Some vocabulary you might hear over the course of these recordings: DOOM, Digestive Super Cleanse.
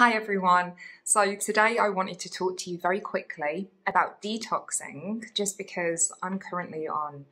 Hi everyone. So today I wanted to talk to you very quickly about detoxing, just because I'm currently on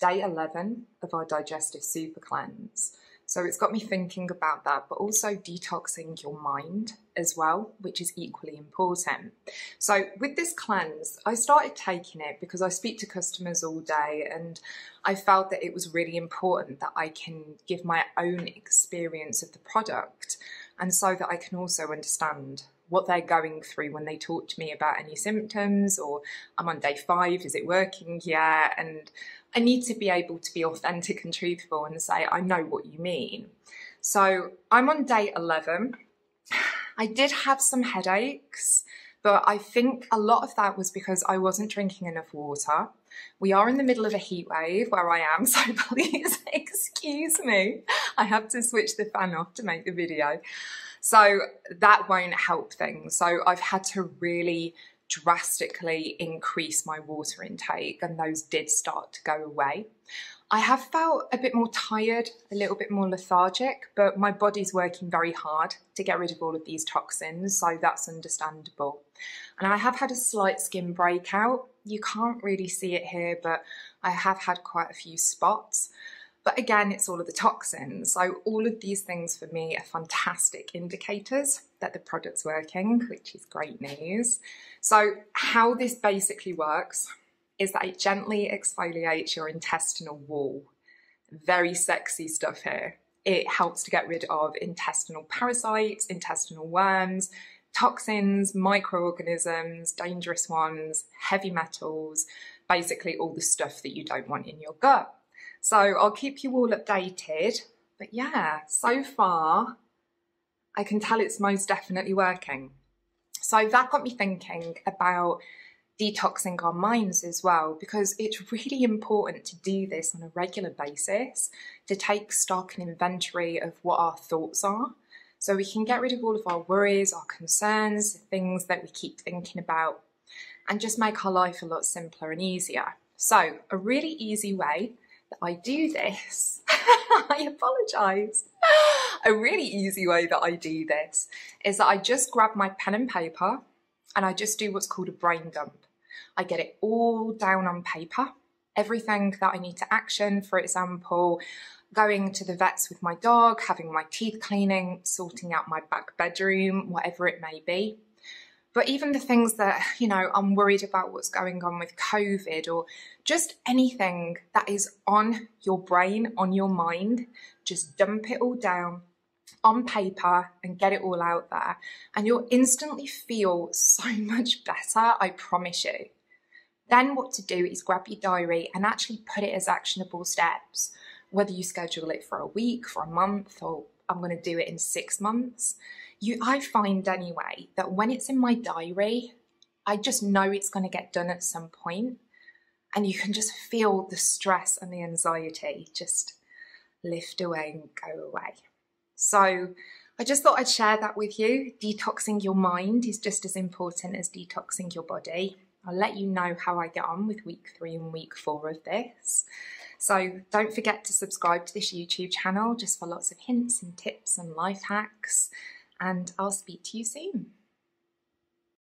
day 11 of our Digestive Super Cleanse. So it's got me thinking about that, but also detoxing your mind as well, which is equally important. So with this cleanse, I started taking it because I speak to customers all day and I felt that it was really important that I can give my own experience of the product, and so that I can also understand what they're going through when they talk to me about any symptoms, or I'm on day 5, is it working? Yeah. And I need to be able to be authentic and truthful and say, I know what you mean. So I'm on day 11. I did have some headaches, but I think a lot of that was because I wasn't drinking enough water. We are in the middle of a heat wave where I am, so please excuse me. I have to switch the fan off to make the video. So that won't help things. So I've had to really drastically increase my water intake, and those did start to go away. I have felt a bit more tired, a little bit more lethargic, but my body's working very hard to get rid of all of these toxins, so that's understandable. And I have had a slight skin breakout. You can't really see it here, but I have had quite a few spots. But again, it's all of the toxins. So all of these things for me are fantastic indicators that the product's working, which is great news. So how this basically works is that it gently exfoliates your intestinal wall. Very sexy stuff here. It helps to get rid of intestinal parasites, intestinal worms, toxins, microorganisms, dangerous ones, heavy metals, basically all the stuff that you don't want in your gut. So I'll keep you all updated, but yeah, so far I can tell it's most definitely working. So that got me thinking about detoxing our minds as well, because it's really important to do this on a regular basis, to take stock and inventory of what our thoughts are, so we can get rid of all of our worries, our concerns, things that we keep thinking about, and just make our life a lot simpler and easier. So a really easy way that I do this, I apologise. A really easy way that I do this is that I just grab my pen and paper and I just do what's called a brain dump. I get it all down on paper, everything that I need to action, for example, going to the vets with my dog, having my teeth cleaning, sorting out my back bedroom, whatever it may be. But even the things that, you know, I'm worried about what's going on with COVID, or just anything that is on your brain, on your mind, just dump it all down on paper and get it all out there. And you'll instantly feel so much better, I promise you. Then what to do is grab your diary and actually put it as actionable steps, whether you schedule it for a week, for a month, or I'm going to do it in 6 months. I find anyway that when it's in my diary, I just know it's going to get done at some point, and you can just feel the stress and the anxiety just lift away and go away. So I just thought I'd share that with you. Detoxing your mind is just as important as detoxing your body. I'll let you know how I get on with week 3 and week 4 of this. So don't forget to subscribe to this YouTube channel just for lots of hints and tips and life hacks. And I'll speak to you soon.